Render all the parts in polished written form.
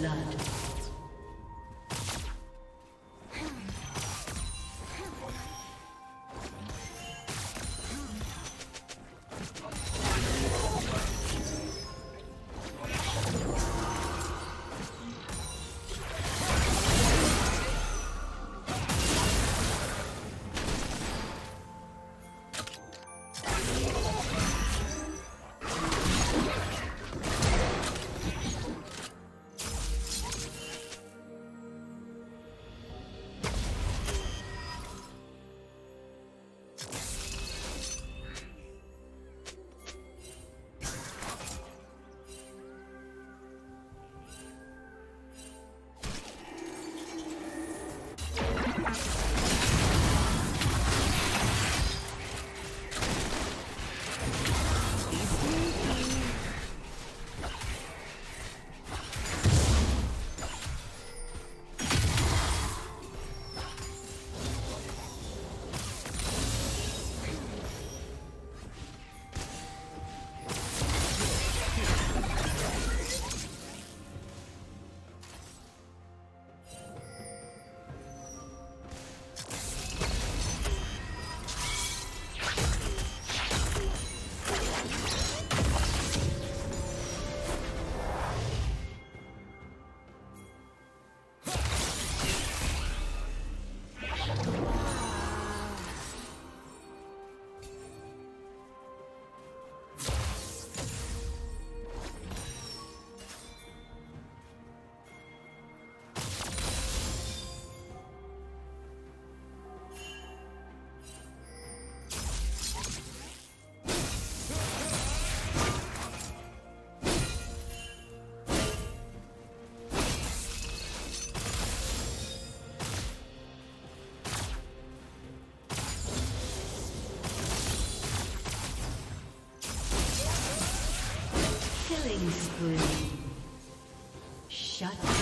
blood. Shut down.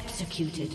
Executed.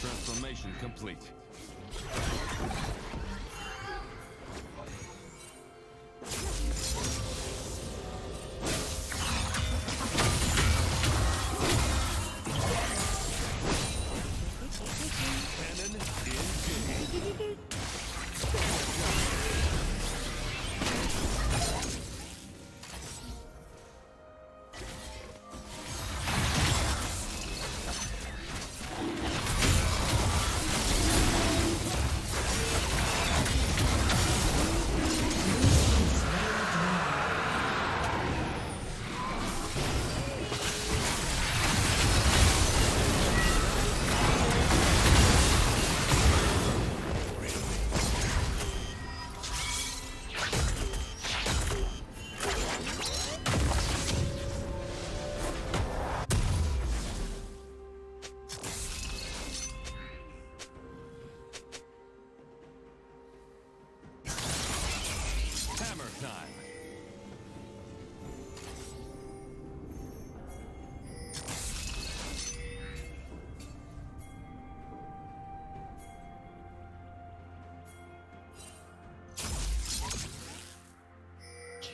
Transformation complete. Transformation complete.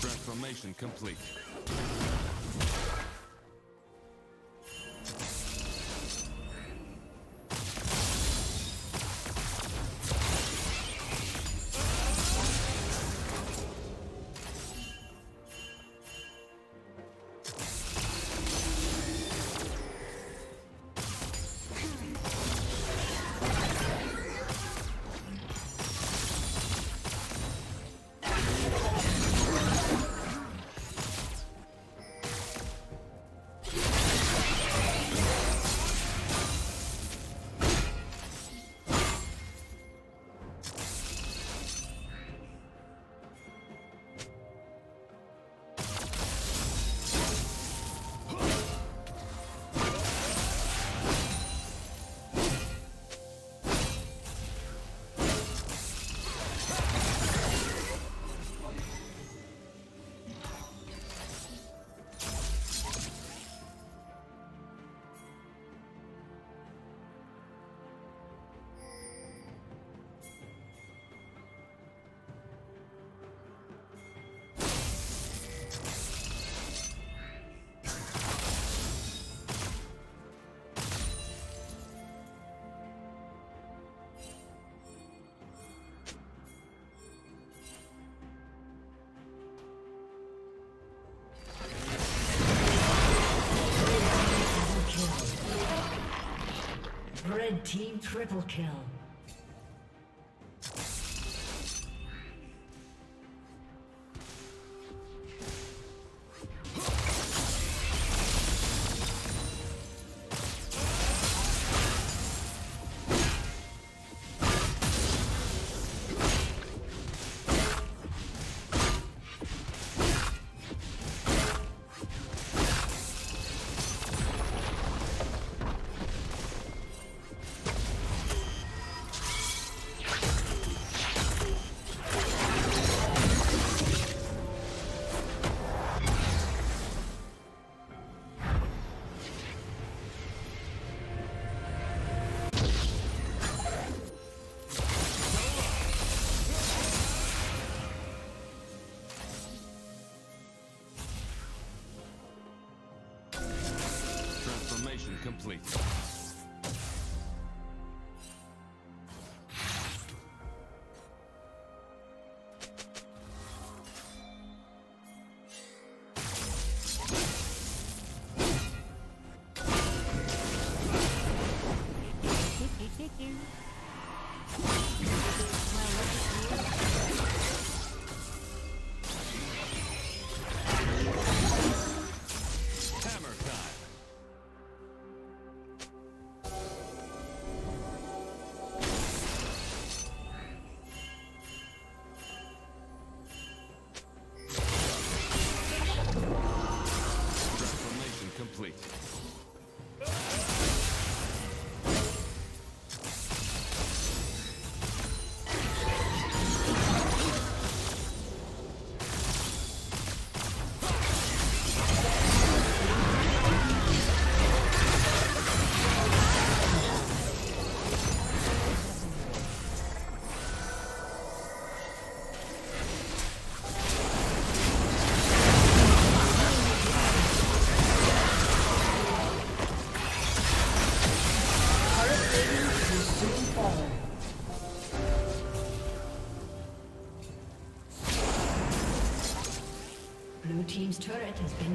Transformation complete. Red team triple kill. Complete.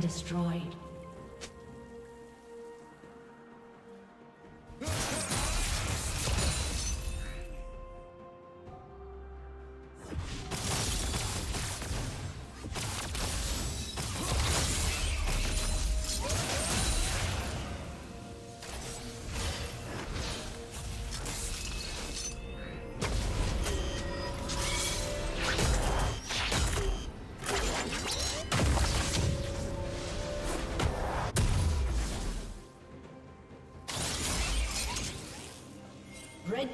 destroyed. Red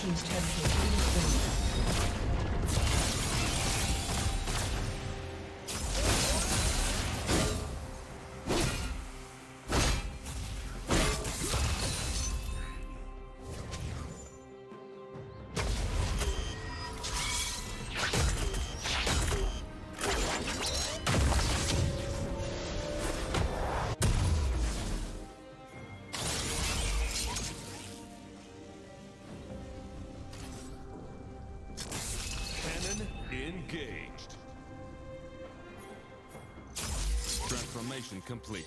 Team's turret has been engaged. Transformation complete.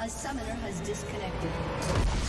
A summoner has disconnected.